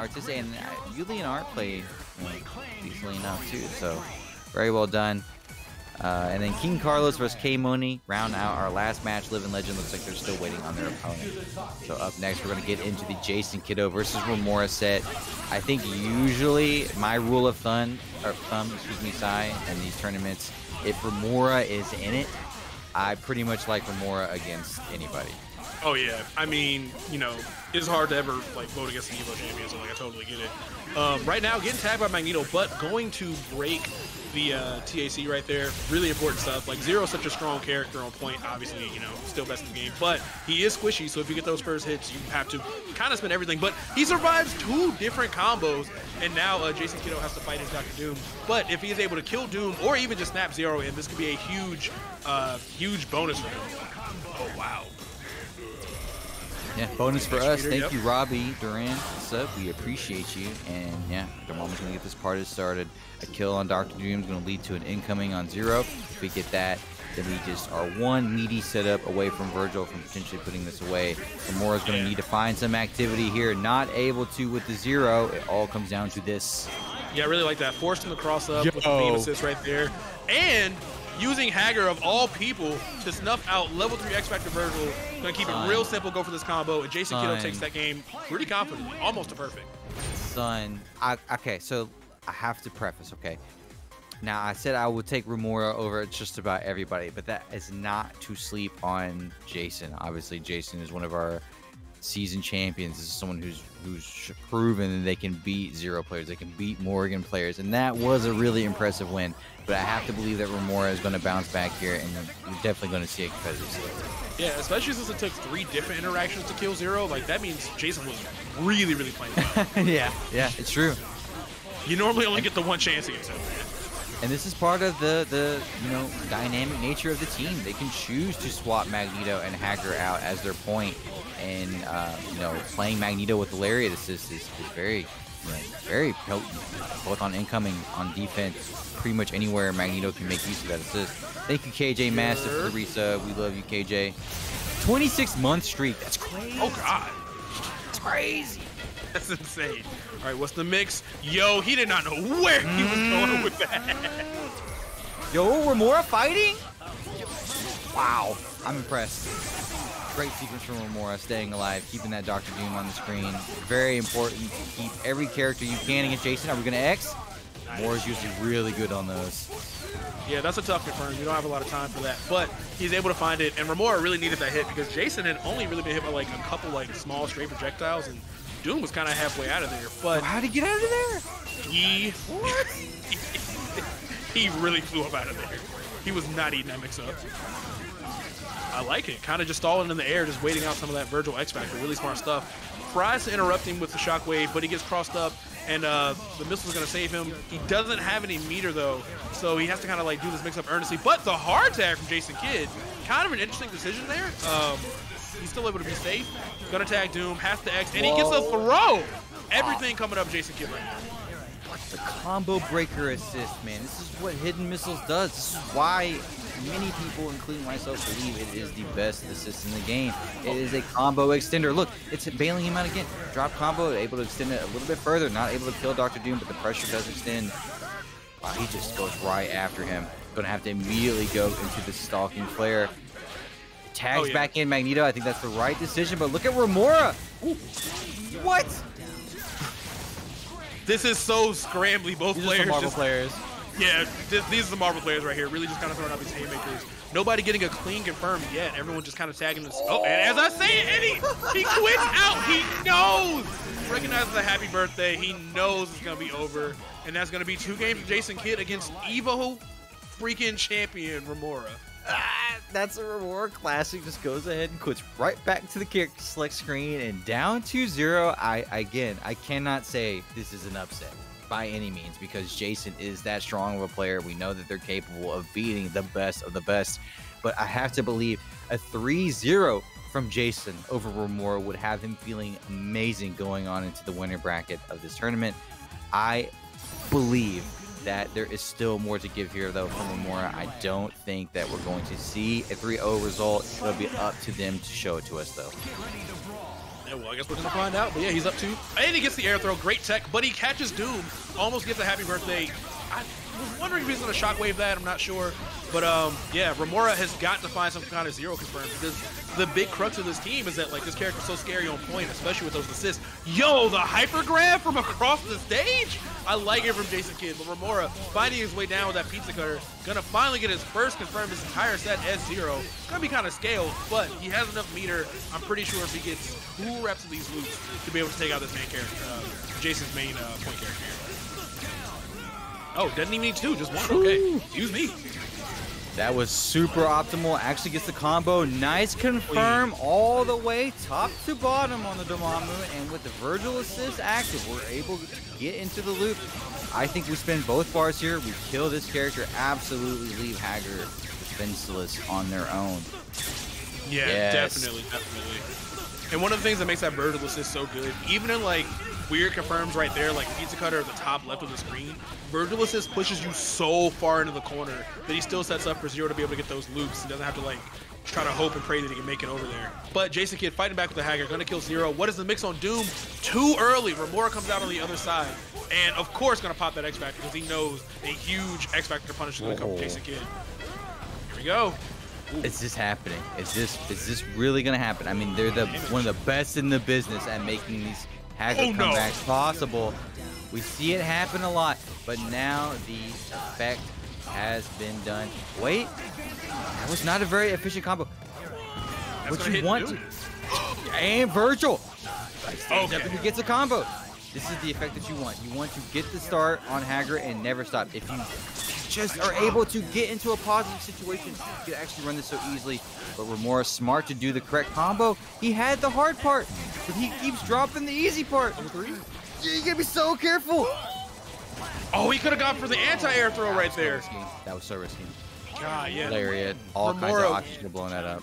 artistic, and Yuli and Art played decently enough too, so very well done. And then King Carlos versus K-Money round out our last match. Living Legend looks like they're still waiting on their opponent. So up next, we're going to get into the Jason Kiddo versus Remora set. I think usually my rule of thumb, in these tournaments, if Remora is in it, I pretty much like Remora against anybody. Oh yeah, I mean, you know, it's hard to ever like vote against the EVO champions, so like I totally get it. Right now, getting tagged by Magneto, but going to break the TAC right there. Really important stuff. Like Zero, such a strong character on point. Obviously, you know, still best in the game, but he is squishy. So if you get those first hits, you have to kind of spend everything. But he survives two different combos, and now Jason Kiddo has to fight his Dr. Doom. But if he is able to kill Doom or even just snap Zero in, this could be a huge, huge bonus for him. Oh wow. Yeah, bonus for us. Thank you, Robbie Duran. What's up? We appreciate you. And yeah, the moment's gonna get this party started. A kill on Dr. Doom is gonna lead to an incoming on Zero. If we get that, then we just are one meaty setup away from Vergil from potentially putting this away. Remora's gonna need to find some activity here. Not able to with the Zero. It all comes down to this. Yeah, I really like that. Forcing the cross up with the beam assist right there. And using Haggar of all people to snuff out level 3 X-Factor Vergil. Gonna keep it real simple, go for this combo, and Jason Kiddo takes that game pretty confidently, almost to perfect. Okay, so I have to preface, okay? Now, I said I would take Remora over just about everybody, but that is not to sleep on Jason. Obviously, Jason is one of our season champions. This is someone who's proven that they can beat Zero players, they can beat Morgan players, and that was a really impressive win. But I have to believe that Remora is going to bounce back here, and we're definitely going to see a competitive series. Yeah, especially since it took 3 different interactions to kill Zero. Like, that means Jason was really, really playing well. yeah, it's true. You normally only get the one chance against him. And this is part of the you know, dynamic nature of the team. They can choose to swap Magneto and Haggar out as their point. And, you know, playing Magneto with the Lariat assist is very, you know, very potent, both on incoming, on defense, pretty much anywhere Magneto can make use of that assist. Thank you, KJ Massive, for the resub. We love you, KJ. 26-month streak. That's crazy. Oh, God. It's crazy. That's insane. All right, what's the mix? Yo, he did not know where he was going with that. Yo, Remora fighting? Wow. I'm impressed. Great sequence from Remora, staying alive, keeping that Dr. Doom on the screen. Very important to keep every character you can against Jason. Are we going to X? Remora's usually really good on those. Yeah, that's a tough confirm. You don't have a lot of time for that, but he's able to find it. And Remora really needed that hit because Jason had only really been hit by like a couple like small straight projectiles, and Doom was kind of halfway out of there. But how did he get out of there? He really flew up out of there. He was not eating that mix up. I like it. Kind of just stalling in the air, just waiting out some of that Vergil X-Factor. Really smart stuff. Tries to interrupt him with the shockwave, but he gets crossed up, and the missile's going to save him. He doesn't have any meter, though, so he has to kind of like do this mix-up earnestly. But the hard tag from Jason Kidd, kind of an interesting decision there. He's still able to be safe. Going to tag Doom, has to X, and he gets a throw. Everything coming up Jason Kidd right now. The combo breaker assist, man. This is what Hidden Missiles does. This is why many people, including myself, believe it is the best assist in the game. It is a combo extender. Look, it's bailing him out again. Drop combo, able to extend it a little bit further. Not able to kill Dr. Doom, but the pressure does extend. Wow, he just goes right after him. Gonna have to immediately go into the stalking flare. Tags back in Magneto. I think that's the right decision, but look at Remora. Ooh. What? This is so scrambly. Both players. Marvel players. Yeah, these are the Marvel players right here. Really just kind of throwing out these haymakers. Nobody getting a clean confirm yet. Everyone just kind of tagging this. Oh, and as I say it, he quits out. He knows. Recognizes the happy birthday. He knows it's going to be over. And that's going to be 2 games for Jason Kidd against EVO freaking champion Remora. Ah, that's a Remora classic. Just goes ahead and quits right back to the character select screen and down 2-0. I cannot say this is an upset by any means because Jason is that strong of a player. We know that they're capable of beating the best of the best, but I have to believe a 3-0 from Jason over Remora would have him feeling amazing going on into the winner bracket of this tournament. I believe that there is still more to give here, though, from Remora. I don't think that we're going to see a 3-0 result. It'll be up to them to show it to us, though. Yeah, well, I guess we're gonna find out. But yeah, he's up two. And he gets the air throw. Great tech, but he catches Doom. Almost gets a happy birthday. I was wondering if he's gonna shockwave that. I'm not sure. But yeah, Remora has got to find some kind of zero confirm, because the big crux of this team is that like this character's so scary on point, especially with those assists. Yo, the hyper grab from across the stage. I like it from Jason Kidd, but Remora finding his way down with that pizza cutter, gonna finally get his first confirmed his entire set as Zero. Gonna be kind of scaled, but he has enough meter. I'm pretty sure if he gets 2 reps of these loops to be able to take out this main character, Jason's main point character. Oh, doesn't even need 2, just 1. Okay, excuse me. That was super optimal. Actually gets the combo. Nice confirm all the way top to bottom on the Dormammu. And with the Vergil assist active, we're able to get into the loop. I think we spend both bars here. We kill this character. Absolutely leave Haggar defenseless on their own. Yeah, yes. Definitely, definitely. And one of the things that makes that Vergil assist so good, even in like weird confirms right there, like pizza cutter at the top left of the screen, Vergil assist pushes you so far into the corner that he still sets up for Zero to be able to get those loops. He doesn't have to like try to hope and pray that he can make it over there. But Jason Kidd fighting back with the Haggar, gonna kill Zero. What is the mix on Doom? Too early. Remora comes out on the other side. And of course gonna pop that X-Factor, because he knows a huge X-Factor punish is gonna come from Jason Kidd. Here we go. Ooh. Is this happening? Is this really gonna happen? I mean, they're one of the best in the business at making these Haggar comebacks possible. We see it happen a lot, but now the effect has been done. Wait, that was not a very efficient combo. What you want? And Vergil stands up and he gets a combo. This is the effect that you want. You want to get the start on Haggar and never stop. If you just are able to get into a positive situation, you can actually run this so easily. But Remora smart to do the correct combo. He had the hard part, but he keeps dropping the easy part. You gotta be so careful. Oh, he could have gone for the anti-air throw right there. That was so risky. God, yeah. Lariat, all kinds of options were blowing that up.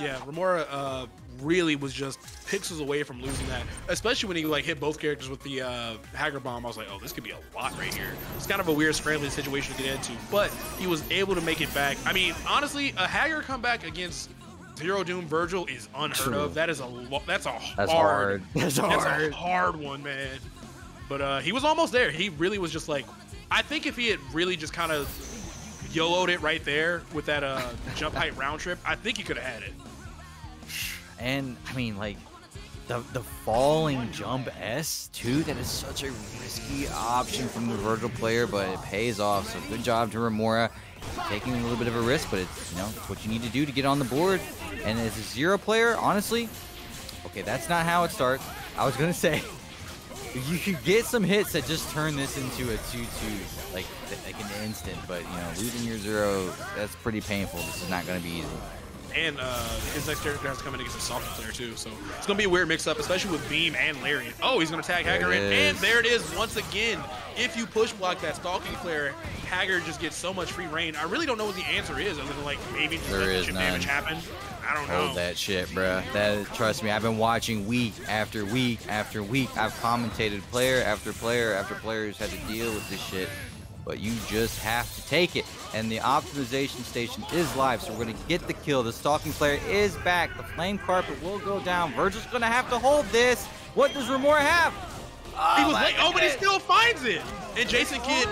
Yeah, Remora really was just pixels away from losing that, especially when he like hit both characters with the Haggar bomb. I was like, oh, this could be a lot right here. It's kind of a weird scrambling situation to get into, but he was able to make it back. I mean, honestly, a Haggar comeback against Zero Doom Vergil is unheard of. That is that's a hard one, man. But he was almost there. He really was just like, I think if he had really just kind of YOLO'd it right there with that jump height round trip, I think he could have had it. And I mean, like the falling jump S too, that is such a risky option from the Vergil player, but it pays off. So good job to Remora, taking a little bit of a risk, but it's, you know, it's what you need to do to get on the board. And as a Zero player, honestly, okay, that's not how it starts. I was gonna say, you could get some hits that just turn this into a 2-2, like an instant, but, you know, losing your Zero, that's pretty painful. This is not going to be easy. And his next character has to come in against a softer player, too, so it's going to be a weird mix-up, especially with Beam and Lariat. Oh, he's going to tag Haggar in, and there it is once again. If you push-block that stalking player, Haggar just gets so much free reign. I really don't know what the answer is, other than, like, maybe just let chip damage happen. I don't know. Hold that shit, bruh. Trust me, I've been watching week after week after week. I've commentated player after player after player who's had to deal with this shit. But you just have to take it. And the optimization station is live, so we're going to get the kill. The stalking player is back. The flame carpet will go down. Virgil's going to have to hold this. What does Remora have? Oh, he was late. Oh, but he still finds it. And Jason Kidd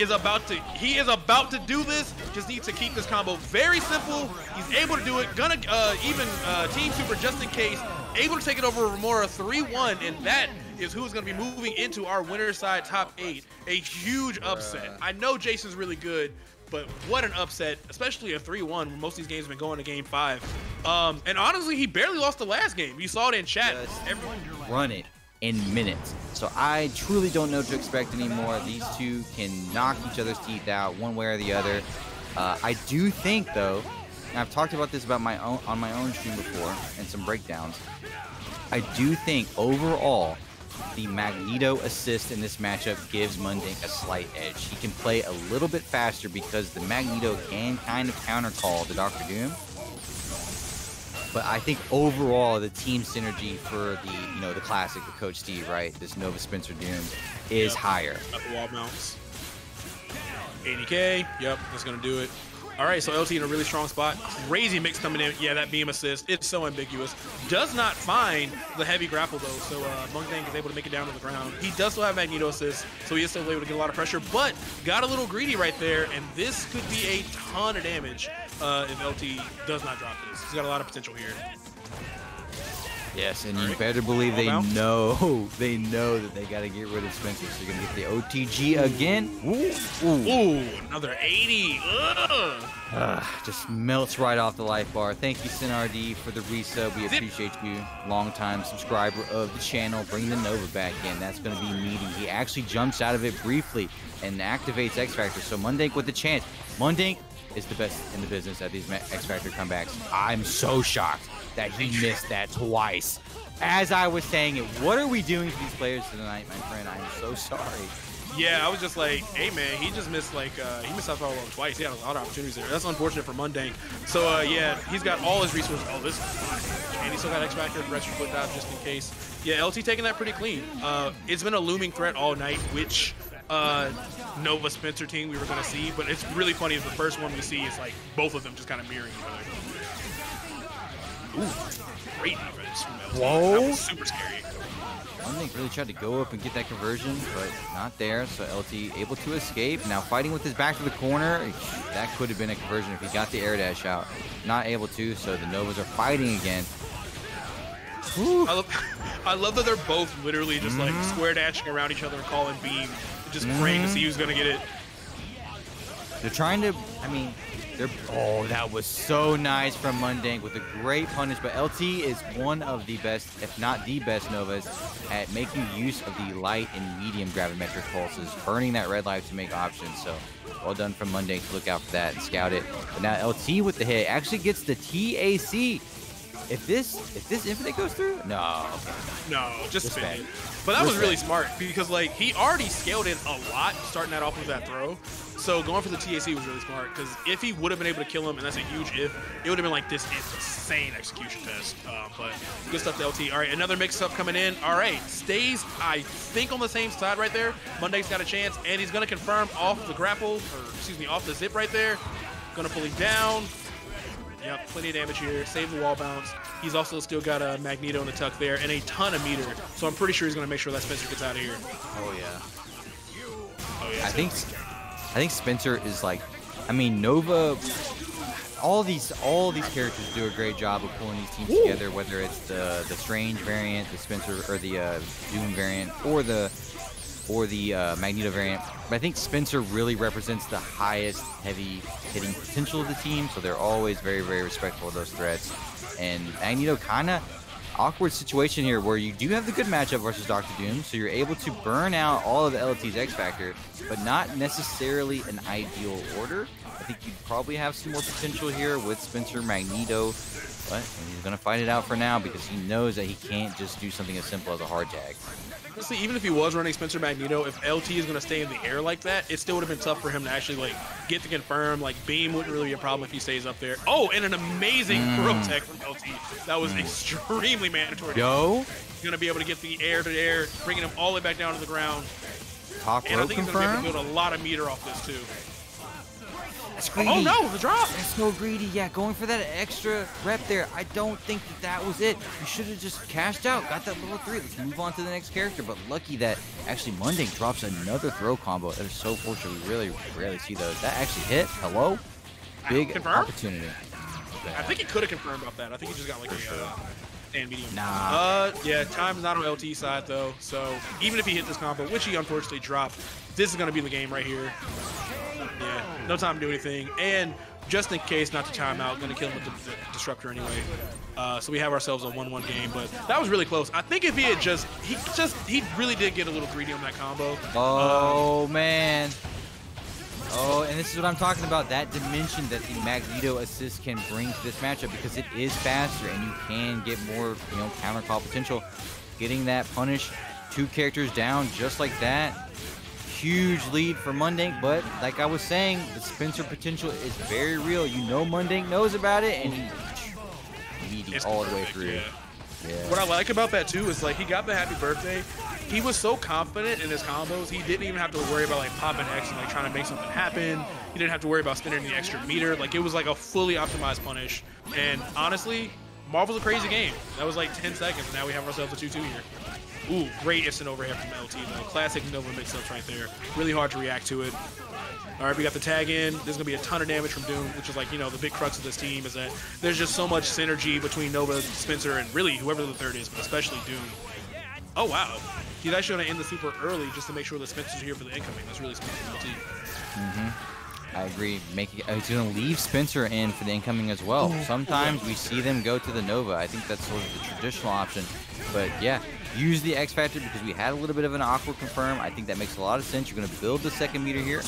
is about to, he is about to do this. Just needs to keep this combo very simple. He's able to do it. Gonna even Team Super just in case. Able to take it over Remora 3-1, and that is who's gonna be moving into our winner's side top 8. A huge upset. I know Jason's really good, but what an upset, especially a 3-1 when most of these games have been going to game 5. And honestly, he barely lost the last game. You saw it in chat. Everyone run it in minutes. So I truly don't know what to expect anymore. These two can knock each other's teeth out one way or the other. I do think though, and I've talked about this about on my own stream before and some breakdowns, I do think overall the Magneto assist in this matchup gives Mundank a slight edge. He can play a little bit faster because the Magneto can kind of countercall the Dr. Doom. But I think overall the team synergy for the, you know, the classic with Coach Steve, right? This Nova Spencer Doom is higher. Up wall mounts. 80K. Yep, that's gonna do it. All right, so LT in a really strong spot. Crazy mix coming in. Yeah, that beam assist. It's so ambiguous. Does not find the heavy grapple, though, so Mundank is able to make it down to the ground. He does still have Magneto assist, so he is still able to get a lot of pressure, but got a little greedy right there, and this could be a ton of damage if LT does not drop this. He's got a lot of potential here. Yes, and you better believe they know that they got to get rid of Spencer. So you're going to get the OTG again. Ooh, ooh. Ooh, another 80. Just melts right off the life bar. Thank you, SinRD, for the resub. We appreciate you. Long-time subscriber of the channel. Bring the Nova back in. That's going to be meaty. He actually jumps out of it briefly and activates X-Factor. So Mundank with the chance. Mundank is the best in the business at these X-Factor comebacks. I'm so shocked that he missed that twice. As I was saying it, what are we doing to these players tonight, my friend? I'm so sorry. Yeah, I was just like, hey man, he just missed like, he missed out follow up twice. He had a lot of opportunities there. That's unfortunate for Mundank. So yeah, he's got all his resources. Oh, this is, and he still got X-Factor and retro foot dive just in case. Yeah, LT taking that pretty clean. It's been a looming threat all night, which Nova Spencer team we were gonna see, but it's really funny if the first one we see is like both of them just kind of mirroring each other. Ooh, great defense from LT. Whoa. That was super scary. Mundank really tried to go up and get that conversion, but not there. So LT able to escape. Now fighting with his back to the corner. That could have been a conversion if he got the air dash out. Not able to, so the Novas are fighting again. I love that they're both literally just like square dashing around each other and calling beam. Just praying to see who's going to get it. They're trying to, I mean... Oh, that was so nice from Mundank with a great punish, but LT is one of the best, if not the best Novas at making use of the light and medium gravimetric pulses, burning that red life to make options. So well done from Mundank to look out for that and scout it. But now LT with the hit actually gets the TAC. If this infinite goes through? No. No, just spin it. But that was really smart because like he already scaled it a lot starting that off with that throw. So going for the TAC was really smart because if he would have been able to kill him, and that's a huge if, it would have been like this insane execution test. But good stuff to LT. All right, another mix-up coming in. All right, stays, I think, on the same side right there. Mundank's got a chance, and he's going to confirm off the grapple, or excuse me, off the zip right there. Going to pull him down. Yep, plenty of damage here. Save the wall bounce. He's also still got a Magneto in the tuck there and a ton of meter. So I'm pretty sure he's going to make sure that Spencer gets out of here. Oh, yeah. Oh, yeah. I think Spencer is like, I mean, Nova, all these characters do a great job of pulling these teams together, whether it's the Strange variant, the Spencer, or the Doom variant, or the Magneto variant. But I think Spencer really represents the highest heavy hitting potential of the team, so they're always very, very respectful of those threats. And Magneto, kind of awkward situation here where you do have the good matchup versus Dr. Doom, so you're able to burn out all of LT's X-Factor, but not necessarily an ideal order. I think you probably have some more potential here with Spencer, Magneto, but he's going to fight it out for now because he knows that he can't just do something as simple as a hard tag. Honestly, even if he was running Spencer Magneto, if LT is going to stay in the air like that, it still would have been tough for him to actually like get the confirm. Like beam wouldn't really be a problem if he stays up there. Oh, and an amazing protect from LT. That was extremely mandatory. Yo, he's going to be able to get the air to air, bringing him all the way back down to the ground. Top rope and I think he's going to be able to build a lot of meter off this too. That's greedy. Oh no, the drop! That's so greedy. Yeah, going for that extra rep there. I don't think that that was it. You should have just cashed out, got that level 3. Let's move on to the next character. But lucky that actually Mundank drops another throw combo. That is so fortunate. We really rarely see those. That actually hit. Hello? Big opportunity. Yeah. I think he could have confirmed off that. I think he just got like and medium. Yeah, time's not on LT side though. So even if he hit this combo, which he unfortunately dropped, this is going to be the game right here. Yeah, no time to do anything. And just in case not to time out, going to kill him with the disruptor anyway. So we have ourselves a 1-1 game, but that was really close. I think if he had just, he really did get a little greedy on that combo. Oh, man. Oh, and this is what I'm talking about, that dimension that the Magneto assist can bring to this matchup because it is faster and you can get more, you know, counter call potential. Getting that punish, two characters down just like that. Huge lead for Mundank, but like I was saying, the Spencer potential is very real. You know Mundank knows about it, and he all the way through. Yeah. What I like about that, too, is like he got the happy birthday, he was so confident in his combos, he didn't even have to worry about like popping X and like trying to make something happen. He didn't have to worry about spending the extra meter. Like, it was like a fully optimized punish. And honestly, Marvel's a crazy game. That was like 10 seconds, and now we have ourselves a 2-2 here. Ooh, great instant overhead from LT though. Classic Nova mix-ups right there. Really hard to react to it. All right, we got the tag in. There's gonna be a ton of damage from Doom, which is like, you know, the big crux of this team is that there's just so much synergy between Nova, Spencer, and really whoever the third is, but especially Doom. Oh wow, he's actually gonna end the super early just to make sure that Spencer's here for the incoming. That's really smart from LT. I agree. He's gonna leave Spencer in for the incoming as well. Sometimes we see them go to the Nova. I think that's sort of the traditional option, but yeah. Use the X-Factor because we had a little bit of an awkward confirm. I think that makes a lot of sense. You're going to build the second meter here.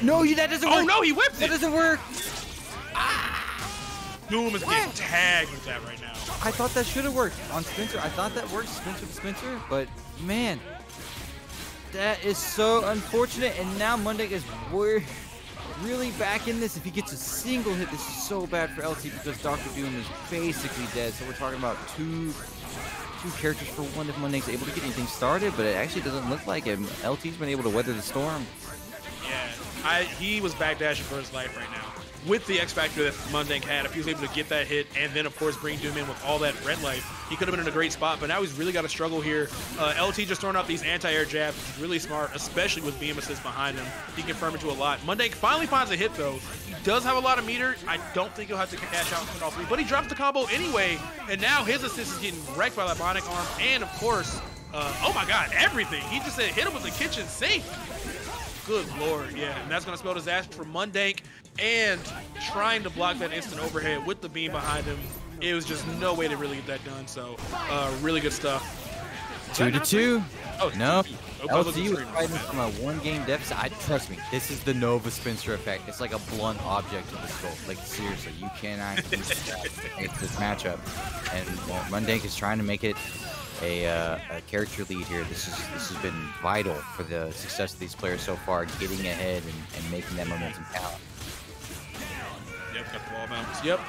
No, that doesn't work. Oh, no, he whipped it. That doesn't work. Ah. Doom is getting tagged with that right now. I thought that should have worked on Spencer. I thought that worked Spencer to Spencer, but man, that is so unfortunate. And now Mundank is really back in this. If he gets a single hit, this is so bad for LT because Dr. Doom is basically dead. So we're talking about two characters for one if Mundank's able to get anything started, but it actually doesn't look like him. LT's been able to weather the storm. Yeah, he was backdashing for his life right now. With the X-Factor that Mundank had, if he was able to get that hit and then, of course, bring Doom in with all that red life, he could have been in a great spot, but now he's really got to struggle here. LT just throwing out these anti-air jabs, which is really smart, especially with beam assist behind him. He can farm into a lot. Mundank finally finds a hit, though. He does have a lot of meter. I don't think he'll have to cash out on all three, but he drops the combo anyway, and now his assist is getting wrecked by that bionic arm, and, of course, oh, my God, everything. He just said hit him with the kitchen sink. Good Lord, yeah, and that's going to spell disaster for Mundank. And trying to block that instant overhead with the beam behind him, it was just no way to really get that done. So, really good stuff. 2-2. Oh, no. LT was fighting from a one-game deficit. Trust me, this is the Nova Spencer effect. It's like a blunt object of the skull. Like, seriously, you cannot use that against this matchup. And well, Mundank is trying to make it a character lead here. This has been vital for the success of these players so far, getting ahead and making that momentum count. Yep, got the wall bounce. Yep.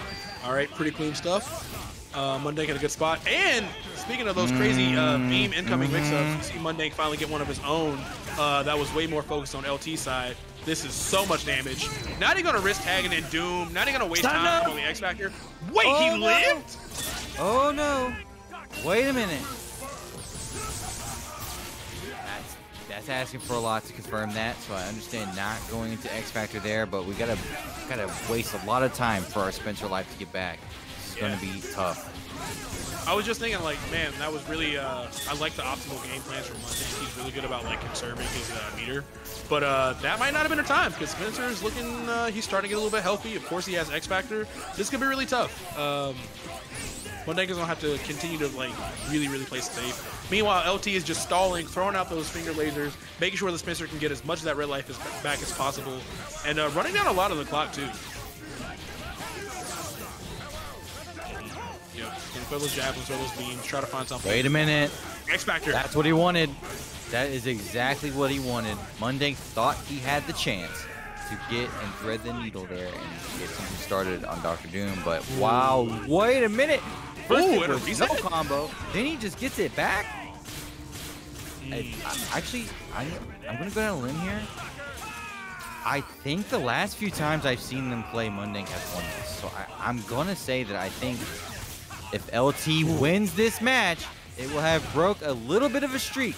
All right, pretty clean stuff. Mundank in a good spot. And speaking of those crazy beam incoming mix-ups, you see Mundank finally get one of his own. That was way more focused on LT side. This is so much damage. Not even going to risk tagging in Doom. Not even going to waste time on the X-Factor. Wait, he lived? Oh, no. Wait a minute. That's asking for a lot to confirm that, so I understand not going into X-Factor there, but we gotta waste a lot of time for our Spencer life to get back. It's gonna be tough. I was just thinking, like, man, that was really, I like the optimal game plans from Mundank. He's really good about, like, conserving his meter. But that might not have been a time, because Spencer's looking, he's starting to get a little bit healthy. Of course, he has X-Factor. This could be really tough. Mundank is going to have to continue to, like, really play safe. Meanwhile, LT is just stalling, throwing out those finger lasers, making sure that Spencer can get as much of that red life back as possible, and running down a lot of the clock, too. Yep, and throw those javelins, throw those beams, try to find something. Wait a minute. X-Factor. That's what he wanted. That is exactly what he wanted. Mundank thought he had the chance to get and thread the needle there and get something started on Dr. Doom, but wow, wait a minute. Ooh, no combo. Then he just gets it back. I'm going to go down a limb here. I think the last few times I've seen them play, Mundank has won this. So I'm going to say that I think if LT wins this match, it will have broke a little bit of a streak.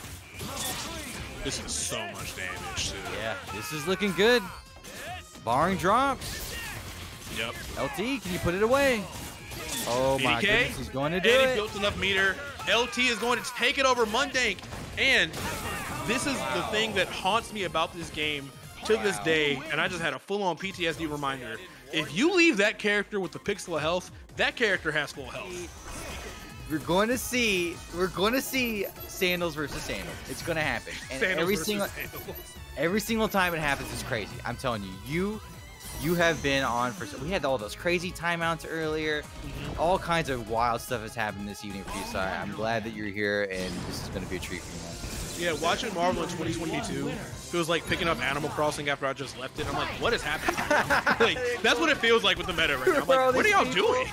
This is so much damage, too. Yeah, this is looking good. Barring drops. Yep. LT, can you put it away? Oh my goodness, he's going to do it. He built enough meter. LT is going to take it over Mundank. And this is the thing that haunts me about this game to this day, and I just had a full-on PTSD reminder. If you leave that character with the pixel of health, that character has full health. We're going to see Sandals versus Sandals. It's going to happen. And every single time it happens is crazy. I'm telling you, you have been on for... We had all those crazy timeouts earlier. All kinds of wild stuff has happened this evening for you, so I'm glad that you're here, and this is going to be a treat for you. Yeah, watching Marvel in 2022 feels like picking up Animal Crossing after I just left it. I'm like, what is happening? Like, that's what it feels like with the meta right now. I'm like, what are y'all doing?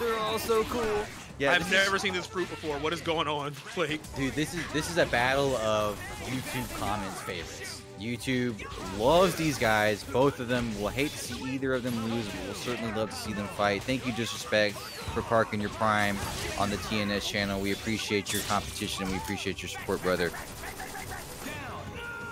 They're all so cool. Yeah, I've never seen this fruit before. What is going on? Like, dude, this is a battle of YouTube comments favorites. YouTube loves these guys. Both of them will hate to see either of them lose, but will certainly love to see them fight. Thank you, Disrespect, for parking your prime on the TNS channel. We appreciate your competition and we appreciate your support, brother.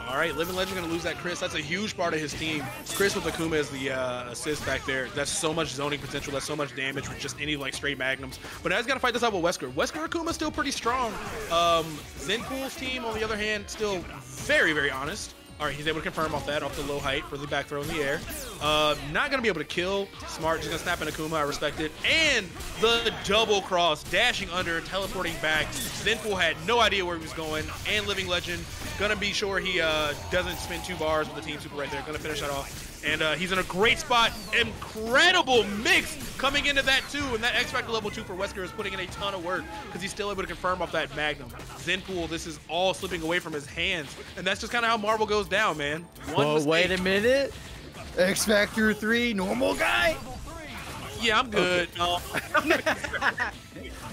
All right, Living Legend gonna lose that Chris. That's a huge part of his team. Chris with Akuma as the assist back there. That's so much zoning potential. That's so much damage with just any like straight magnums. But now he's gotta fight this out with Wesker. Wesker Akuma's still pretty strong. Zenpool's team, on the other hand, still very, very honest. All right, he's able to confirm off that, off the low height for the back throw in the air. Not gonna be able to kill. Smart, just gonna snap in Akuma, I respect it. And the double cross, dashing under, teleporting back. Zenpool had no idea where he was going. And Living Legend, gonna be sure he doesn't spend two bars with the team super right there. Gonna finish that off. And he's in a great spot. Incredible mix coming into that too. And that X-Factor level 2 for Wesker is putting in a ton of work because he's still able to confirm off that Magnum. Zenpool, this is all slipping away from his hands. And that's just kind of how Marvel goes down, man. Whoa, wait a minute. X-Factor 3, normal guy? Yeah, I'm good. Okay.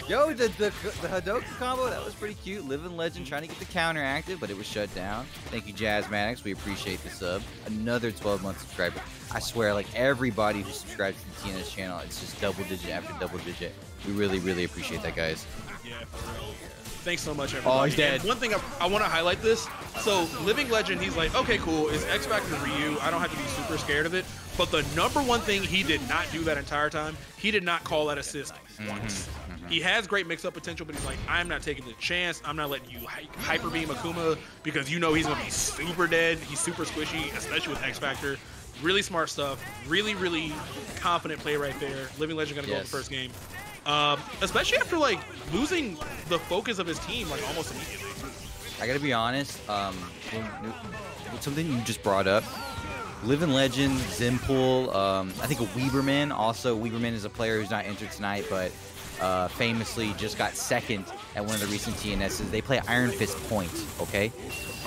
Yo, the Hadoken combo, that was pretty cute. Living Legend trying to get the counter active, but it was shut down. Thank you, Jazzmatics. We appreciate the sub. Another 12-month subscriber. I swear, like, everybody who subscribes to the TNS channel, it's just double-digit after double-digit. We really, really appreciate that, guys. Yeah, for real. Thanks so much, everybody. Oh, he's dead. And one thing I want to highlight this. So, Living Legend, he's like, okay, cool. It's X-Factor Ryu. I don't have to be super scared of it. But the number one thing he did not do that entire time, he did not call that assist once. He has great mix-up potential, but he's like, I'm not taking the chance. I'm not letting you hyper beam Akuma because you know he's going to be super dead. He's super squishy, especially with X-Factor. Really smart stuff. Really, really confident play right there. Living Legend going to go in the first game. Especially after like losing the focus of his team like almost immediately. I gotta be honest, something you just brought up, Living Legend, Zenpool, I think a Weberman, also Weberman is a player who's not entered tonight, but famously just got second at one of the recent TNSs. They play Iron Fist Point, okay?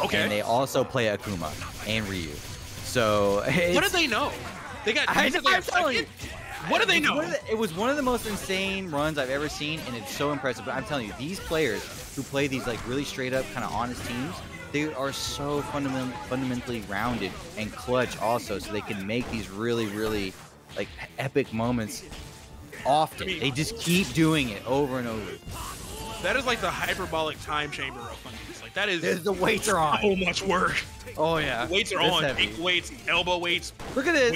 Okay. And they also play Akuma and Ryu. So what do they know? They got second? What do they know? It was one of the most insane runs I've ever seen, and it's so impressive. But I'm telling you, these players who play these like really straight up, kind of honest teams, they are so fundamentally rounded and clutch also, so they can make these really, really like epic moments often. I mean, they just keep doing it over and over. That is like the hyperbolic time chamber of funnies. Like that is the weights are on. So much work. Oh yeah. The weights are on. Heavy. Ankle weights, elbow weights. Look at this.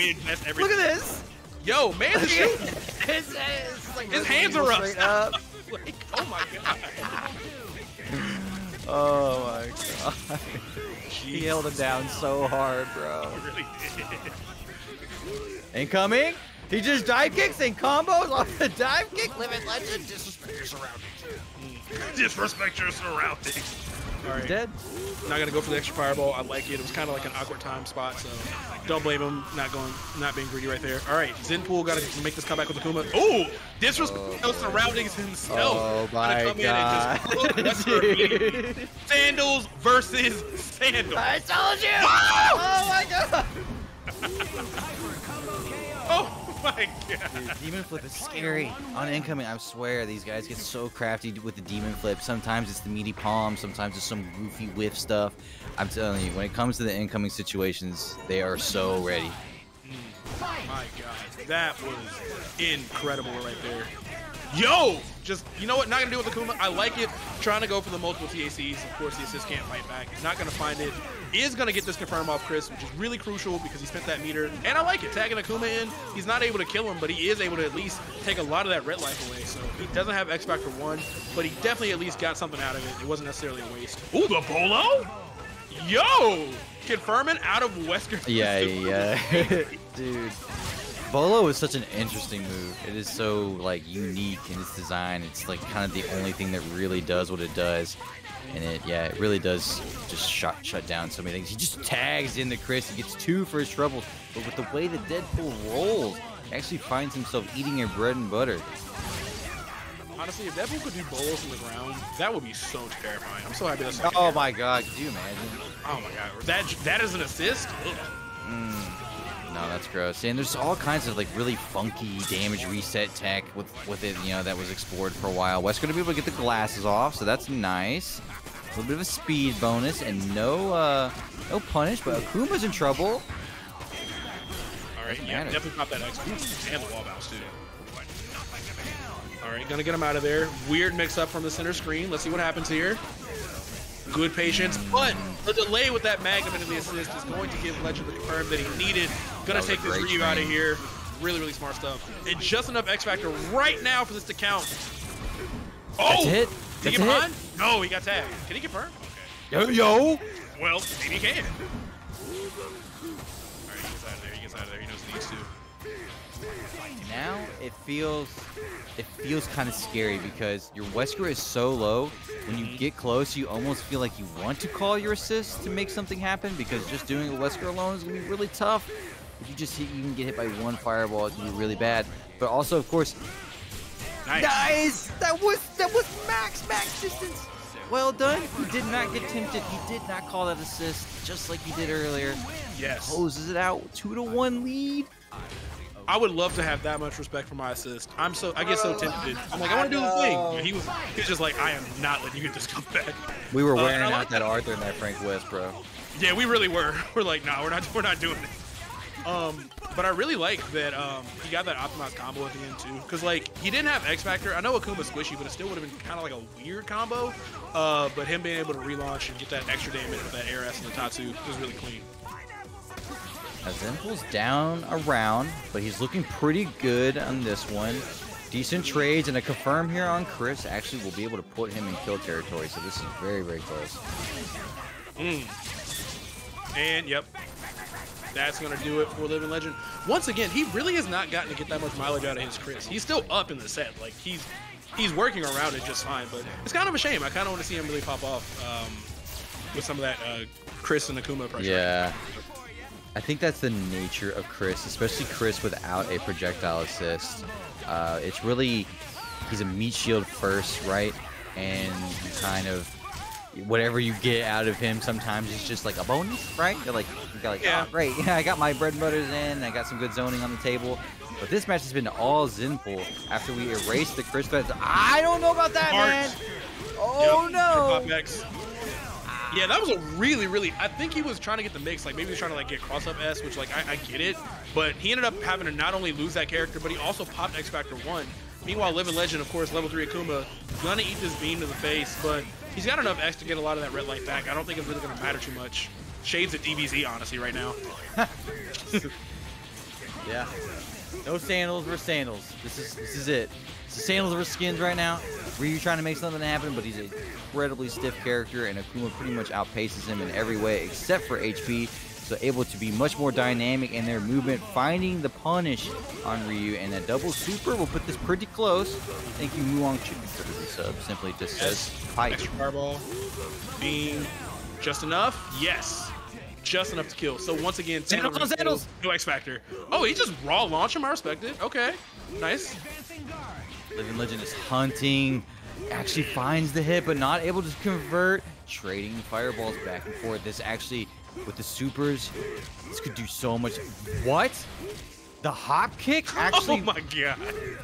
Look at this. Yo, man, his hands are up. Like, oh my god. Oh my god. He held him down so hard, bro. He really did. Incoming. He just dive kicks and combos off the dive kick. Living Legend. Disrespect your surroundings. Disrespect your surroundings. All right. Dead. Not gonna go for the extra fireball. I like it. It was kind of like an awkward time spot, so don't blame him. Not being greedy right there. All right, Zenpool got to make this comeback with Akuma. Oh, disrespect those surroundings himself. Oh my god. In and just dude. Sandals versus sandals. I told you. Oh, oh my god. Oh my god. Dude, demon flip is scary on incoming. I swear these guys get so crafty with the demon flip. Sometimes it's the meaty palm. Sometimes it's some goofy whiff stuff. I'm telling you, when it comes to the incoming situations, they are so ready. My god, that was incredible right there. Yo, just, you know what, not gonna do with Akuma. I like it. Trying to go for the multiple TACs. Of course, the assist can't fight back. Not gonna find it. Is gonna get this confirm off Chris, which is really crucial because he spent that meter. And I like it, tagging Akuma in. He's not able to kill him, but he is able to at least take a lot of that red life away. So he doesn't have X-Factor 1, but he definitely at least got something out of it. It wasn't necessarily a waste. Ooh, the polo? Yo! Confirming out of Wesker. Yeah. Dude. Bolo is such an interesting move. It is so like unique in its design. It's like kind of the only thing that really does what it does. And it really does just shut down so many things. He just tags into Chris. He gets two for his troubles. But with the way that Deadpool rolls, he actually finds himself eating a bread and butter. Honestly, if Deadpool could do bolos on the ground, that would be so terrifying. I'm so happy that's not my god, could you imagine? Oh my god, that is an assist? No, that's gross. And there's all kinds of like really funky damage reset tech with it, you know, that was explored for a while. Wesker gonna be able to get the glasses off, so that's nice. A little bit of a speed bonus and no no punish, but Akuma's in trouble. Alright, yeah, definitely pop that X and the wall bounce too. Alright, gonna get him out of there. Weird mix up from the center screen. Let's see what happens here. Good patience, but the delay with that Magnum into the assist is going to give Legend the confirm that he needed. Gonna take this Ryu out of here. Really, really smart stuff. And just enough X-Factor right now for this to count. Oh! That's it. Did he get behind? No, he got tagged. Can he confirm? Okay. Yo! Well, maybe he can. Alright, he gets out of there. He gets out of there. He knows he needs to. Now it feels kind of scary because your Wesker is so low. When you get close, you almost feel like you want to call your assist to make something happen because just doing a Wesker alone is gonna be really tough. If you just hit, you can get hit by one fireball, it's gonna be really bad. But also, of course, nice. That was max distance. Well done. He did not get tempted. He did not call that assist, just like he did earlier. Yes. Closes it out. 2-1 lead. I would love to have that much respect for my assist. I get so tempted. I'm like, I want to do the thing. And he was just like, I am not letting you get this come back. We were wearing out that Arthur and that Frank West, bro. Yeah, we really were. We're like, nah, we're not doing it. But I really like that he got that optimized combo at the end too, because like he didn't have X Factor. I know Akuma squishy, but it still would have been kind of like a weird combo. But him being able to relaunch and get that extra damage with that air S and the Tatsu was really clean. Now Zenpool's down a round, but he's looking pretty good on this one. Decent trades and a confirm here on Chris actually will be able to put him in kill territory, so this is very, very close. And yep, that's going to do it for Living Legend. Once again, he really has not gotten to get that much mileage out of his Chris. He's still up in the set. Like, he's working around it just fine, but it's kind of a shame. I kind of want to see him really pop off with some of that Chris and Akuma pressure. Yeah. I think that's the nature of Chris, especially Chris without a projectile assist. It's really, he's a meat shield first, right? And kind of whatever you get out of him sometimes it's just like a bonus, right? You're like, yeah. Oh, great, yeah, I got my bread and butters in, I got some good zoning on the table. But this match has been all Zenpool after we erased the Chris threats. I don't know about that, man! Oh, yep. No! Yeah, that was a really, really... I think he was trying to get the mix. Like, maybe he was trying to, like, get cross-up S, which, like, I get it. But he ended up having to not only lose that character, but he also popped X-Factor 1. Meanwhile, Living Legend, of course, level 3 Akuma, gonna eat this beam to the face, but he's got enough X to get a lot of that red light back. I don't think it's really gonna matter too much. Shades of DBZ, honestly, right now. Yeah. No sandals versus sandals. This is it. Sandals versus skins right now. Ryu trying to make something happen, but he's an incredibly stiff character, and Akuma pretty much outpaces him in every way except for HP. So able to be much more dynamic in their movement, finding the punish on Ryu, and that double super will put this pretty close. Thank you, Muong Chicken, for the sub. Simply just says fight. Extra fireball, beam, just enough. Yes. Just enough to kill. So once again, Sandals. No X Factor. Oh, he just raw launched him. I respect it. Okay, nice. Living Legend is hunting. Actually finds the hit, but not able to convert. Trading fireballs back and forth. This actually, with the supers, this could do so much. What? The hop kick? Actually, oh my god.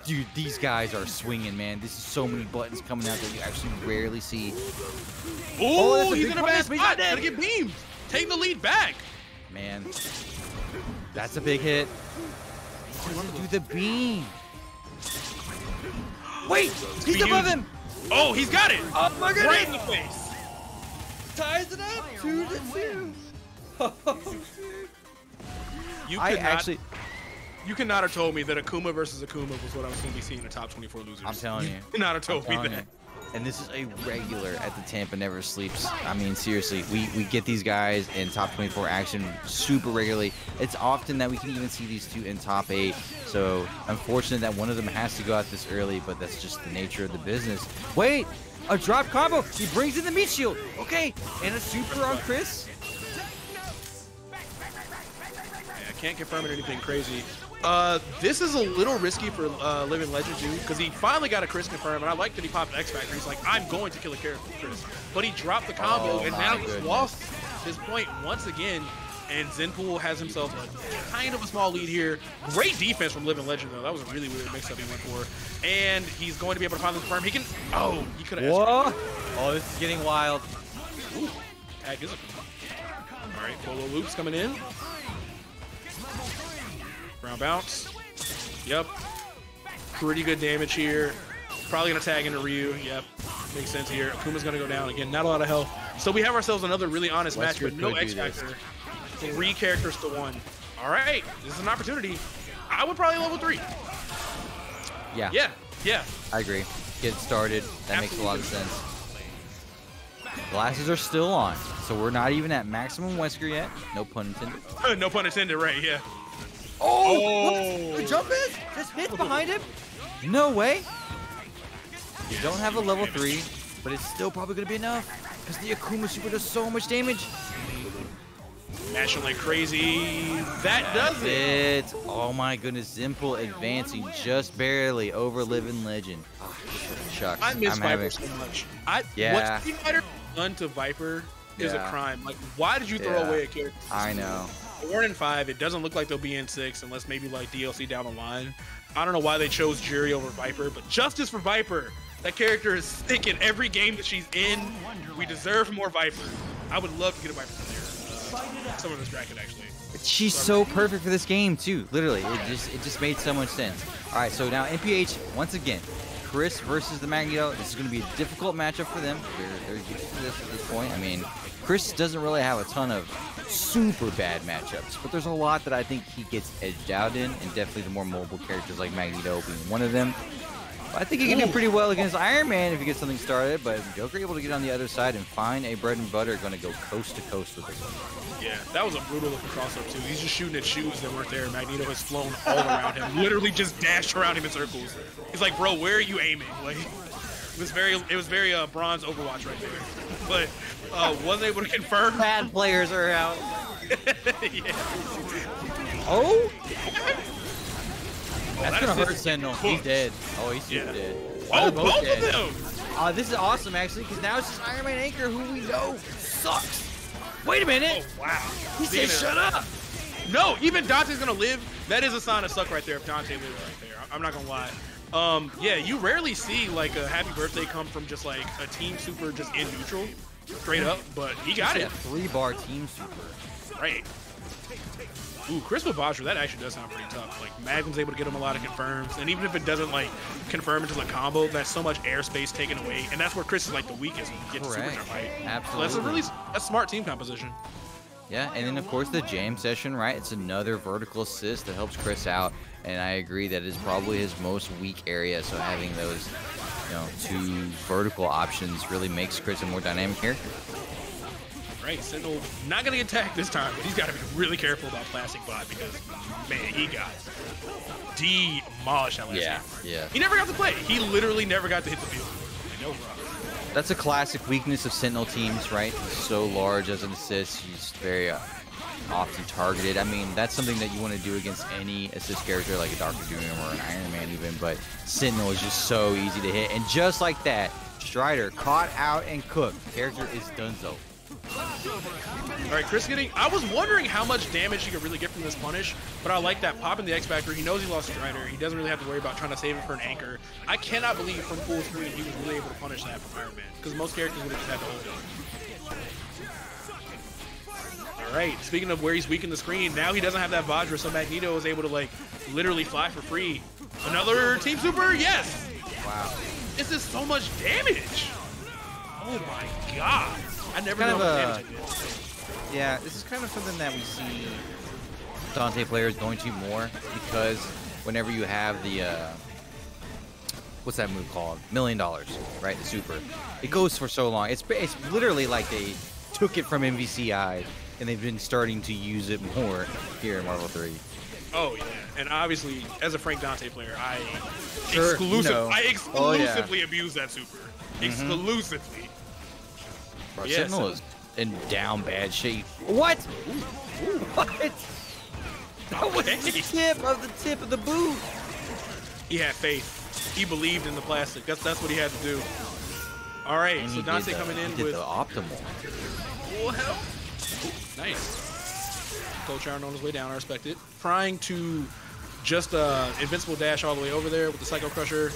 Dude, these guys are swinging, man. This is so many buttons coming out that you actually rarely see. Ooh, oh, he's in a bad spot. Gotta get beamed. Take the lead back. Man, that's a big hit. He wants to do the beam. Wait, he's above him. Oh, he's got it. Oh my goodness. Right in the face. Ties it up, 2-2. You could not have told me that Akuma versus Akuma was what I was going to be seeing in the top 24 losers. I'm telling you. You could not have told me that. You. And this is a regular at the Tampa Never Sleeps. I mean, seriously, we get these guys in top 24 action super regularly. It's often that we can even see these two in top 8. So unfortunate that one of them has to go out this early, but that's just the nature of the business. Wait, a drop combo. He brings in the meat shield. Okay, and a super on Chris. Yeah, I can't confirm it or anything crazy. This is a little risky for Living Legend, dude, because he finally got a Chris confirm, and I like that he popped X Factor. He's like, I'm going to kill a character with Chris. But he dropped the combo, and now he's lost his point once again. and Zenpool has himself a kind of a small lead here. Great defense from Living Legend, though. That was a really weird mix-up he went for. And he's going to be able to find the confirm. He can... Oh, he could have... Oh, this is getting wild. Ooh, tag is a... All right, Polo Loops coming in. Ground bounce. Yep. Pretty good damage here. Probably going to tag into Ryu. Yep. Makes sense here. Akuma's going to go down again. Not a lot of health. So we have ourselves another really honest match with no X-Factor. 3 characters to 1. All right. This is an opportunity. I would probably level 3. Yeah. Yeah. Yeah. I agree. Get started. That makes a lot of sense. Glasses are still on. So we're not even at maximum Wesker yet. No pun intended. No pun intended, right. Yeah. Oh! What the jump is? Just hit behind him? No way. You don't have a level 3, but it's still probably going to be enough because the Akuma Super does so much damage. Mashing like crazy. That does it. Oh my goodness, Zenpool advancing just barely over Living Legend. Shucks. I miss Viper so much. What Street Fighter done to Viper is a crime. Like, why did you throw away a character? I know. We're in 5. It doesn't look like they'll be in 6 unless maybe like DLC down the line. I don't know why they chose Jiri over Viper, but justice for Viper. That character is sick in every game that she's in. We deserve more Viper. I would love to get a Viper player. Someone distracted actually. She's so perfect for this game too. Literally, it just made so much sense. All right, so now NPH once again. Chris versus the Magneto. This is going to be a difficult matchup for them. They're used to this at this point. I mean, Chris doesn't really have a ton of super bad matchups, but there's a lot that I think he gets edged out in, and definitely the more mobile characters like Magneto being one of them. But I think he can do pretty well against Iron Man if he gets something started, but if Joker able to get on the other side and find a bread and butter, going to go coast to coast with this one. Yeah, that was a brutal looking crossup too. He's just shooting at shoes that weren't there. Magneto has flown all around him, literally just dashed around him in circles. He's like, bro, where are you aiming? Like, it was very bronze Overwatch right there. But wasn't able to confirm. Bad players are out. Yeah. Oh? That's gonna hurt Sentinel. He's dead. Oh, he's super dead. Oh, both of them! This is awesome, actually, because now it's just Iron Man Anchor, who we know sucks. Wait a minute. Oh, wow. He said, shut up. No, even Dante's gonna live. That is a sign of suck right there if Dante lives right there. I'm not gonna lie. Yeah, you rarely see like a happy birthday come from just like a team super just in neutral, straight up. But he got it. 3-bar team super. Right. Ooh, Chris with Vajra, that actually does sound pretty tough. Like Magnum's able to get him a lot of confirms, and even if it doesn't like confirm into like combo, that's so much airspace taken away, and that's where Chris is like the weakest. Get to super fight. Absolutely. So that's a really smart team composition. Yeah, and then of course the jam session, right? It's another vertical assist that helps Chris out, and I agree that is probably his most weak area. So having those, you know, 2 vertical options really makes Chris a more dynamic character. Right, Sentinel not gonna get attacked this time, but he's gotta be really careful about Plastic Bot because man, he got demolished that last game. Yeah. He never got to play. He literally never got to hit the field. No problem. That's a classic weakness of Sentinel teams, right? He's so large as an assist, he's very often targeted. I mean, that's something that you want to do against any assist character like a Dr. Doom or an Iron Man even, but Sentinel is just so easy to hit. And just like that, Strider caught out and cooked. Character is donezo. All right, Chris getting... I was wondering how much damage he could really get from this punish, but I like that pop in the X-Factor. He knows he lost Strider. He doesn't really have to worry about trying to save it for an anchor. I cannot believe from full screen he was really able to punish that from Iron Man, because most characters would have just had to hold it. All right, speaking of where he's weak in the screen, now he doesn't have that Vajra, so Magneto is able to, like, literally fly for free. Another Team Super? Yes! Wow. This is so much damage! Oh my god! I never know what damage I did. Yeah, this is kind of something that we see Dante players going to more because whenever you have the, what's that move called? $1 million, right? The super. It goes for so long. It's literally like they took it from MVCI and they've been starting to use it more here in Marvel 3. Oh yeah, and obviously as a Frank Dante player, I exclusively abuse that super. Exclusively. Bro, Sentinel is in down bad shape. What? Ooh. What? That was the tip of the boot. He had faith. He believed in the plastic. That's what he had to do. All right, and so Dante coming in with the optimal. Well, nice. Coach Iron on his way down, I respect it. Trying to just invincible dash all the way over there with the Psycho Crusher.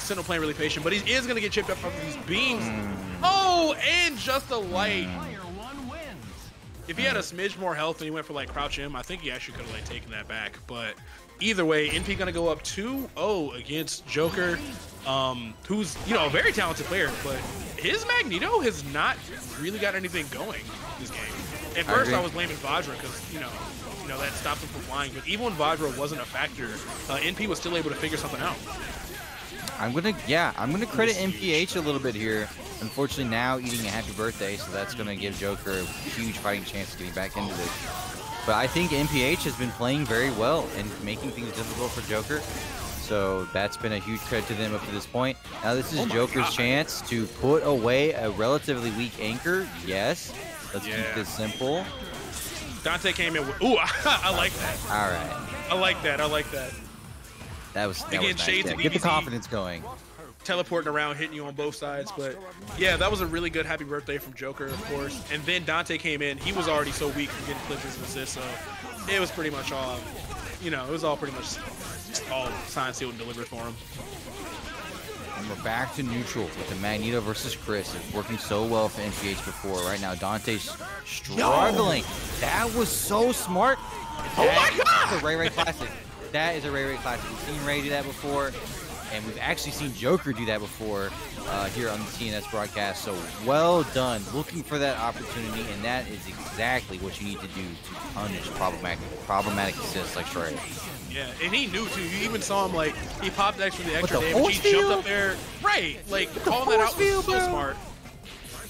Sentinel playing really patient, but he is going to get chipped up from these beams. Oh, and just a light. If he had a smidge more health and he went for like Crouch M, I think he actually could have like taken that back. But either way, NP going to go up 2-0 against Joker, who's, you know, a very talented player, but his Magneto has not really got anything going this game. At first, I was blaming Vajra because, you know, that stopped him from flying. But even when Vajra wasn't a factor, NP was still able to figure something out. I'm gonna credit MPH a little bit here. Unfortunately, now eating a happy birthday, so that's gonna give Joker a huge fighting chance of getting back into this. But I think MPH has been playing very well and making things difficult for Joker. So that's been a huge credit to them up to this point. Now this is Joker's chance to put away a relatively weak anchor. Yes, let's keep this simple. Dante came in with, ooh, I like that. All right. I like that. That was nice. Yeah. Get the confidence going. Teleporting around, hitting you on both sides. But yeah, that was a really good happy birthday from Joker, of course. And then Dante came in. He was already so weak from getting clips and assists. So it was pretty much all, you know, it was all pretty much all signed, sealed, and delivered for him. And we're back to neutral with the Magneto versus Chris. It's working so well for NPH before. Right now, Dante's struggling. Yo! That was so smart. Oh my God! The Ray Classic. That is a Ray Classic. We've seen Ray do that before, and we've actually seen Joker do that before here on the TNS broadcast. So well done, looking for that opportunity, and that is exactly what you need to do to punish problematic assists like Strider. Yeah, and he knew too. You even saw him, like, he popped X for the extra damage. He jumped up there, right? Like, calling that out was so smart.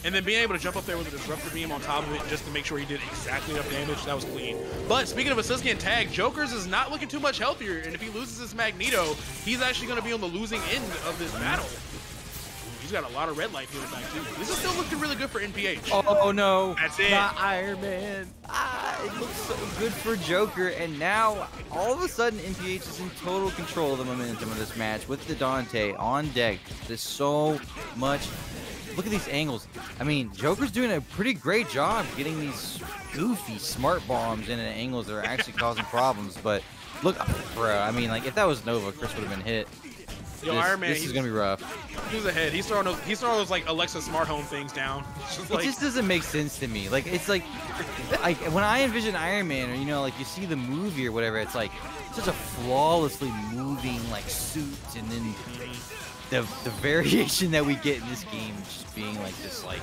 And then being able to jump up there with a disruptor beam on top of it just to make sure he did exactly enough damage, that was clean. But speaking of assist and tag, Joker's is not looking too much healthier, and if he loses his Magneto, he's actually going to be on the losing end of this battle. He's got a lot of red light feeling back too. This is still looking really good for NPH. Oh no, that's it. Not Iron Man. It looks so good for Joker, and now all of a sudden NPH is in total control of the momentum of this match with the Dante on deck. There's so much. Look at these angles. I mean, Joker's doing a pretty great job getting these goofy smart bombs in at angles that are actually causing problems. But look, bro, I mean, like, if that was Nova, Chris would have been hit. Yo, Iron Man, this is going to be rough. He's ahead. He's throwing those, like, Alexa smart home things down. Just like, it just doesn't make sense to me. Like, it's like, when I envision Iron Man, or, you know, like, you see the movie or whatever, it's like such a flawlessly moving, like, suit, and then the variation that we get in this game just being like this, like,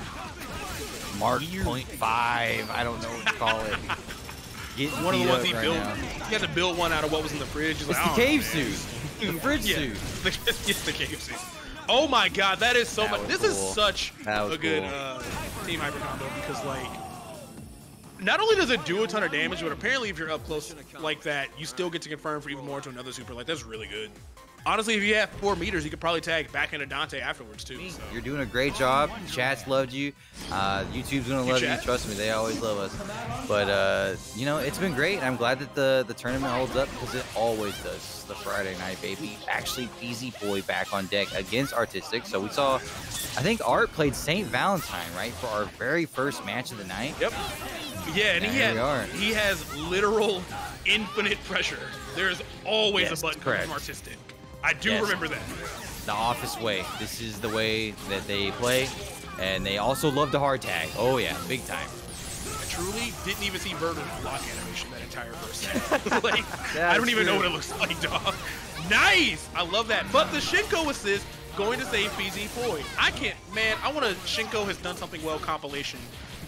Mark .5, I don't know what to call it. Getting one of the ones he built. He had to build one out of what was in the fridge. It's the cave suit. The fridge suit. It's the cave suit. Oh my God, that is so much. This is such a good team hyper combo, because, like, not only does it do a ton of damage, but apparently if you're up close like that, you still get to confirm for even more to another super. Like, that's really good. Honestly, if you have 4 meters, you could probably tag back into Dante afterwards, too. So. You're doing a great job. Chat's loved you. YouTube's going to love you. Trust me, they always love us. But, you know, it's been great. I'm glad that the tournament holds up, because it always does. It's the Friday night, baby. Actually, PZ Boy back on deck against Artistic. So we saw, I think Art played St. Valentine, right, for our very first match of the night? Yep. Yeah, and he has literal infinite pressure. There is always a button from Artistic. I do remember that. The office way. This is the way that they play. And they also love the hard tag. Oh, yeah, big time. I truly didn't even see Vergil block animation that entire first. Like, I don't even know what it looks like, dog. Nice! I love that. But the Shinko assist going to save PZ Boy. I can't, man, I want to Shinko has done something well compilation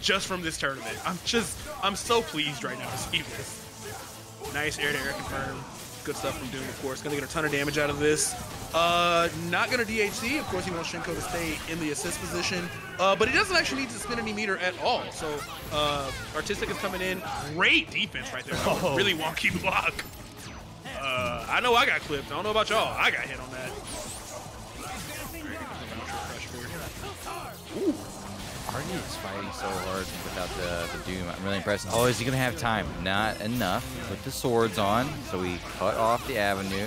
just from this tournament. I'm so pleased right now to see this. Nice air-to-air confirm. Good stuff from Doom, of course. Gonna get a ton of damage out of this. Not gonna DHC. Of course, he wants Shinko to stay in the assist position. But he doesn't actually need to spin any meter at all. So, Artistic is coming in. Great defense right there. Oh. Really wonky block. I know I got clipped. I don't know about y'all. I got hit on that. Ooh. Artie is fighting so hard without the Doom. I'm really impressed. Oh, is he going to have time? Not enough. Put the swords on, so we cut off the avenue.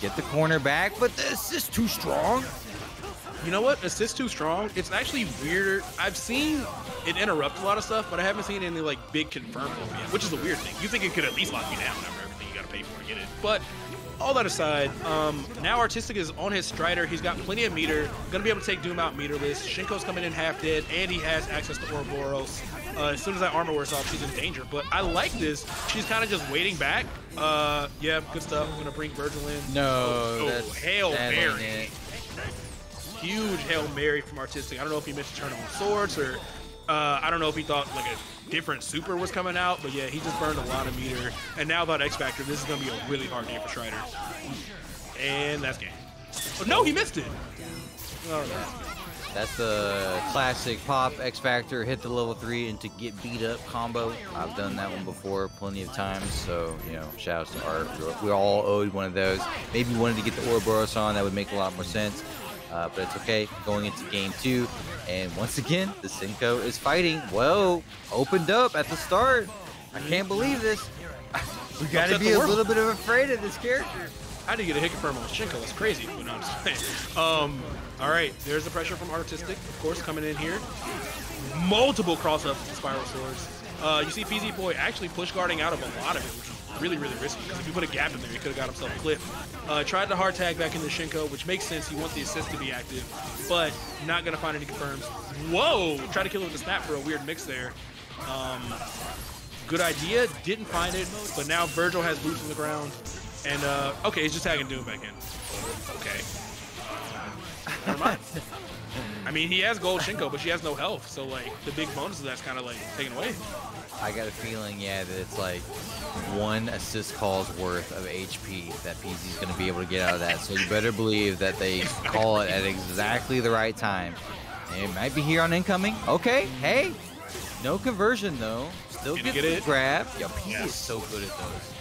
Get the corner back, but the assist too strong. You know what? Assist too strong? It's actually weirder. I've seen it interrupts a lot of stuff, but I haven't seen any like big confirmed ones yet, which is a weird thing. You think it could at least lock you down after everything you gotta pay for to get it. But all that aside, now Artistic is on his Strider. He's got plenty of meter. Gonna be able to take Doom out meterless. Shinko's coming in half dead, and he has access to Ouroboros. As soon as that armor wears off, she's in danger. But I like this. She's kind of just waiting back. Yeah, good stuff. I'm gonna bring Vergil in. No, Hail Mary. Huge Hail Mary from Artistic. I don't know if he meant to turn on swords, or I don't know if he thought like a different super was coming out, but yeah, he just burned a lot of meter. And now about X-Factor, this is gonna be a really hard game for Strider. And that's game. Oh, no, he missed it. I don't know. That's the classic pop X-Factor, hit the level 3 and to get beat up combo. I've done that one before plenty of times, so, you know, shout out to Art. We all owed one of those. Maybe wanted to get the Ouroboros on, that would make a lot more sense. But it's okay, going into game 2. And once again, the Shinko is fighting. Whoa, opened up at the start. I can't believe this. We gotta be a little bit of afraid of this character. How do you get a hit confirm on Shinko? That's crazy, but no, I'm just saying. Alright, there's the pressure from Artistic, of course, coming in here. Multiple cross-ups and spiral swords. You see PZ Boy actually push guarding out of a lot of it, which is really, really risky, because if you put a gap in there, he could have got himself clipped. Tried the hard tag back into Shinko, which makes sense. You want the assist to be active, but not going to find any confirms. Whoa! Tried to kill it with a snap for a weird mix there. Good idea, didn't find it, but now Vergil has boots on the ground. And, okay, he's just tagging Doom back in. Okay. Never mind. I mean, he has gold Shinko, but she has no health, so, like, the big bonus of that's kind of, like, taken away. I got a feeling, yeah, that it's, like, one assist call's worth of HP that PZ's going to be able to get out of that, so you better believe that they call it at exactly the right time. It might be here on incoming. Okay, hey, no conversion, though. Still gets the grab. Yo, PZ is so good at those.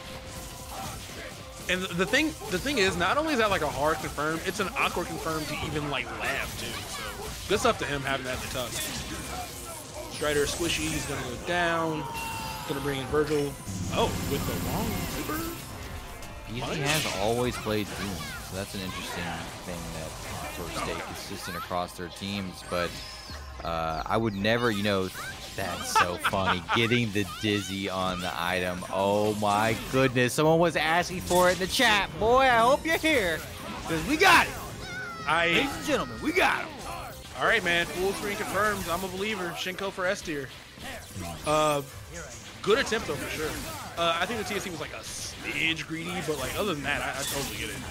And the thing is, not only is that like a hard confirm, it's an awkward confirm to even like laugh too. So good stuff to him having that in the tuck. Strider squishy, he's gonna go down. Gonna bring in Vergil. Oh, with the wrong super. He has always played Doom, so that's an interesting thing that sort of stayed consistent across their teams. But I would never, you know. That's so funny. Getting the dizzy on the item. Oh my goodness. Someone was asking for it in the chat. Boy, I hope you're here. Because we got it. Ladies and gentlemen, we got him. All right, man. Full screen confirms. I'm a believer. Shinko for S tier. Good attempt, though, for sure. I think the TSC was like a smidge greedy, but like other than that, I totally get it.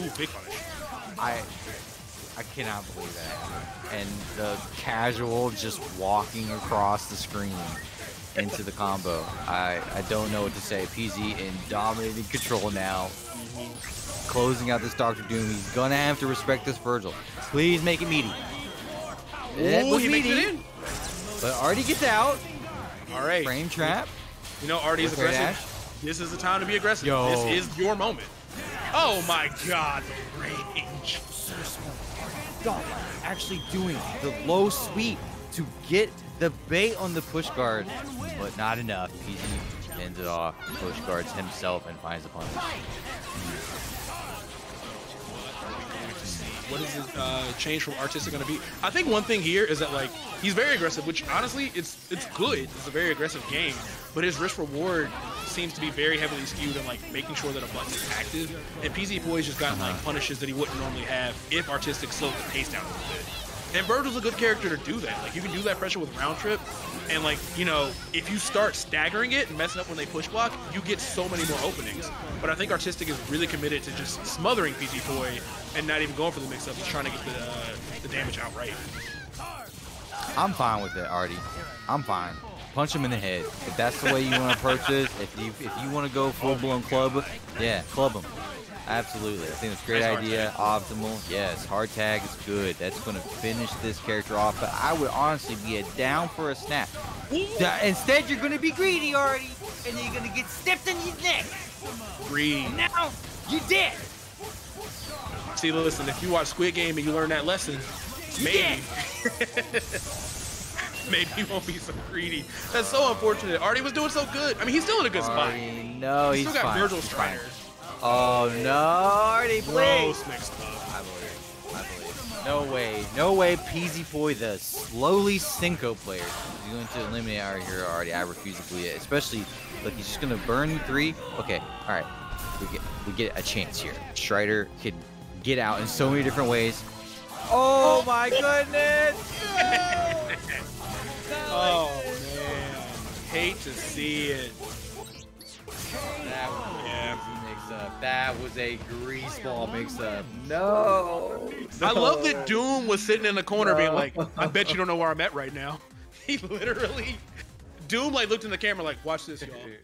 Ooh, big punish. I cannot believe that. And the casual just walking across the screen into the combo. I don't know what to say. PZ in dominating control now. Closing out this Dr. Doom. He's going to have to respect this Vergil. Please make it meaty. Ooh, he makes it in. But Artie gets out. All right. Frame trap. You know, Artie's aggressive. Dash. This is the time to be aggressive. Yo. This is your moment. Oh, my God. Range. Actually doing the low sweep to get the bait on the push guard, but not enough. PZ ends it off, push guards himself, and finds the punish. What is the change from Artistic going to be? I think one thing here is that like he's very aggressive, which honestly it's good. It's a very aggressive game, but his risk reward seems to be very heavily skewed in like making sure that a button is active. And PZ Boy's just got like punishes that he wouldn't normally have if Artistic slowed the pace down a little bit. And Vergil's a good character to do that. Like you can do that pressure with Round Trip, and like you know if you start staggering it and messing up when they push block, you get so many more openings. But I think Artistic is really committed to just smothering PZ Boy and not even going for the mix-up, just trying to get the damage outright. I'm fine with it, Artie. I'm fine. Punch him in the head. If that's the way you want to approach this, if you want to go full-blown club, yeah, club him. Absolutely. I think it's a great idea. Optimal. Yes, hard tag is good. That's going to finish this character off, but I would honestly be down for a snap. Instead, you're going to be greedy, Artie, and you're going to get stiffed in your neck. Greed. Now, you're dead. See, listen, if you watch Squid Game and you learn that lesson, maybe. Maybe he won't be so greedy. That's so unfortunate. Artie was doing so good. I mean, he's still in a good spot. No, he's still got Vergil Strider. Oh, no, Artie, please. Gross mixed up. I believe. No way. No way, PZ Boy, the slowly Shinko player, is going to eliminate our hero already. I refuse to believe it. Especially, look, he's just going to burn three. Okay, all right. We get a chance here. Strider could get out in so many different ways. Oh, my goodness! No! Oh, man. Hate to see it. That was a mix-up. That was a greaseball mix-up. No. I love that Doom was sitting in the corner being like, I bet you don't know where I'm at right now. He literally... Doom, like, looked in the camera like, watch this, y'all.